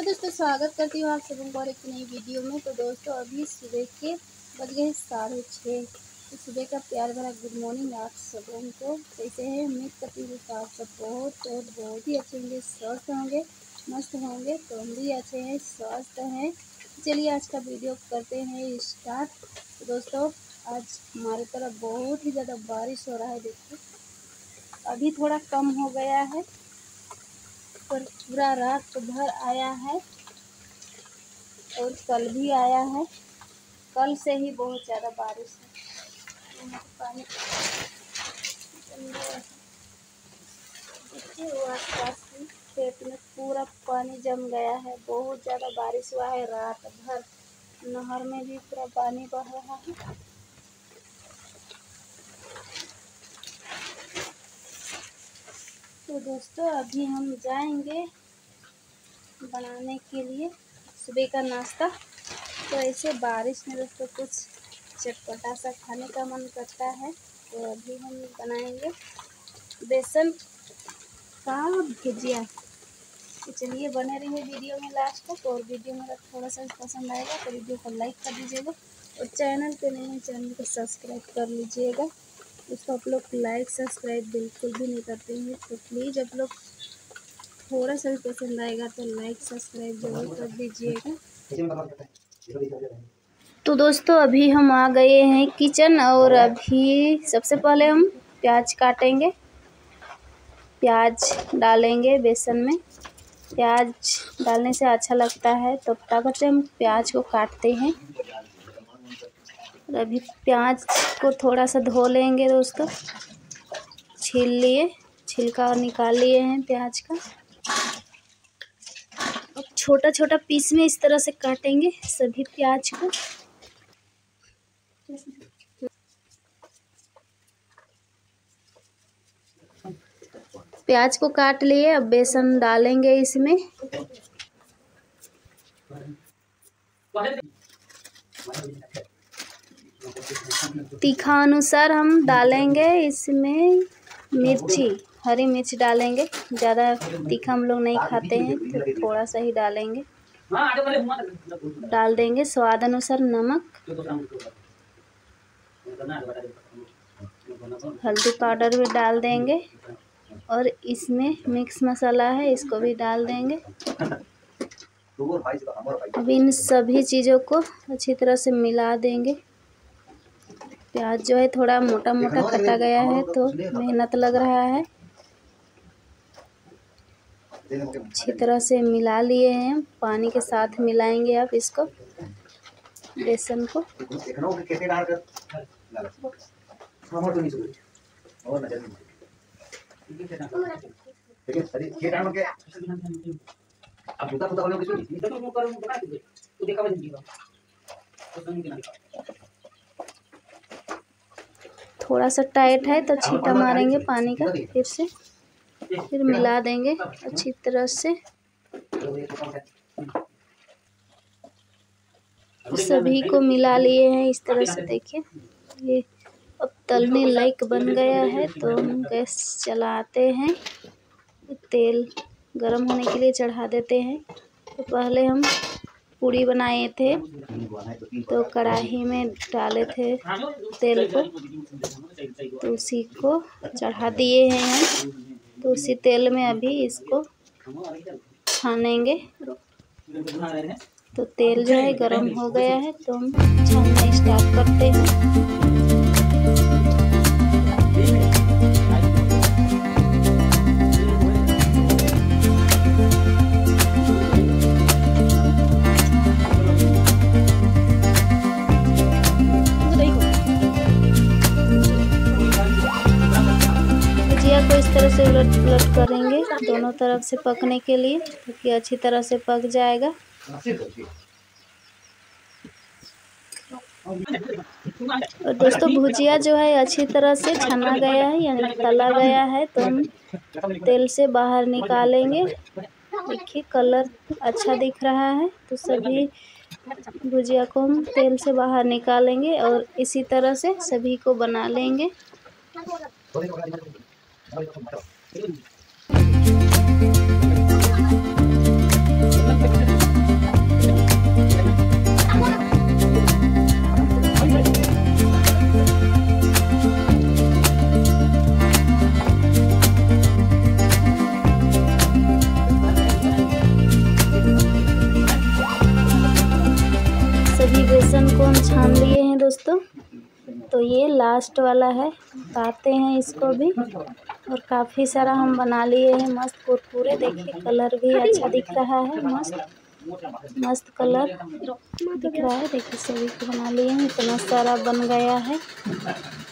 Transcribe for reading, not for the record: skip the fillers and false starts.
Hello दोस्तों, स्वागत करती हूँ आप सबको और एक नई वीडियो में। तो दोस्तों अभी सुबह के बज गए 6:30। तो सुबह का प्यार भरा गुड मॉर्निंग आप सबों को। कैसे हैं? उम्मीद करती हूँ आप सब बहुत ही अच्छे होंगे, स्वस्थ होंगे, मस्त होंगे। तो हम भी अच्छे हैं, स्वस्थ हैं। चलिए आज का वीडियो करते हैं स्टार्ट। तो दोस्तों आज हमारी तरफ बहुत ही ज़्यादा बारिश हो रहा है। देखिए अभी थोड़ा कम हो गया है पर पूरा रात भर आया है और कल भी आया है। कल से ही बहुत ज़्यादा बारिश है। पानी देखिए वो आस पास की खेत में पूरा पानी जम गया है। बहुत ज़्यादा बारिश हुआ है रात भर। नहर में भी पूरा पानी बह रहा है। तो दोस्तों अभी हम जाएंगे बनाने के लिए सुबह का नाश्ता। तो ऐसे बारिश में दोस्तों कुछ चटपटा सा खाने का मन करता है। तो अभी हम बनाएंगे बेसन का भुजिया। तो चलिए बने रहिए वीडियो में लास्ट तक। और वीडियो मेरा थोड़ा सा पसंद आएगा तो वीडियो को लाइक कर दीजिएगा और चैनल पे नहीं है चैनल को सब्सक्राइब कर लीजिएगा। उसको आप लोग लाइक सब्सक्राइब बिल्कुल भी नहीं करते हैं। तो प्लीज़ आप लोग थोड़ा सा भी पसंद आएगा तो लाइक सब्सक्राइब जरूर कर दीजिएगा। तो दोस्तों अभी हम आ गए हैं किचन और अभी सबसे पहले हम प्याज काटेंगे। प्याज डालेंगे बेसन में। प्याज डालने से अच्छा लगता है तो फटाफट से हम प्याज को काटते हैं। अभी प्याज को थोड़ा सा धो लेंगे दोस्तों। छील लिए, छिलका और निकाल लिए हैं प्याज का। अब छोटा छोटा पीस में इस तरह से काटेंगे सभी प्याज को। प्याज को काट लिए। अब बेसन डालेंगे इसमें। तीखा अनुसार हम डालेंगे इसमें मिर्ची, हरी मिर्च डालेंगे। ज़्यादा तीखा हम लोग नहीं खाते हैं तो थोड़ा सा ही डालेंगे। डाल देंगे स्वाद अनुसार नमक। हल्दी पाउडर भी डाल देंगे और इसमें मिक्स मसाला है इसको भी डाल देंगे। अब इन सभी चीज़ों को अच्छी तरह से मिला देंगे। प्याज जो है थोड़ा मोटा मोटा कटा गया है तो मेहनत लग रहा है। अच्छी तरह से मिला लिए हैं। पानी के साथ मिलाएंगे आप इसको, बेसन को। थोड़ा सा टाइट है तो छींटा मारेंगे पानी का, फिर से फिर मिला देंगे अच्छी तरह से। सभी को मिला लिए हैं इस तरह से। देखिए ये अब तलने लायक बन गया है तो हम गैस चलाते हैं। तेल गरम होने के लिए चढ़ा देते हैं। तो पहले हम पूड़ी बनाए थे तो कढ़ाई में डाले थे तेल को, तो उसी को चढ़ा दिए हैं हम। तो उसी तेल में अभी इसको छानेंगे। तो तेल जो है गरम हो गया है तो हम छानना स्टार्ट करते हैं। से उलट पुलट करेंगे दोनों तरफ से पकने के लिए क्योंकि अच्छी तरह से पक जाएगा। और दोस्तों भुजिया जो है अच्छी तरह से छना गया है यानी तला गया है तो हम तेल से बाहर निकालेंगे। देखिए कलर अच्छा दिख रहा है। तो सभी भुजिया को हम तेल से बाहर निकालेंगे और इसी तरह से सभी को बना लेंगे। सभी बेसन को हम छान लिए हैं दोस्तों, तो ये लास्ट वाला है, पाते हैं इसको भी। और काफ़ी सारा हम बना लिए हैं मस्त कुरकुरे, देखिए कलर भी अच्छा दिख रहा है, मस्त मस्त कलर दिख रहा है। देखिए सभी को बना लिए हैं, इतना सारा बन गया है।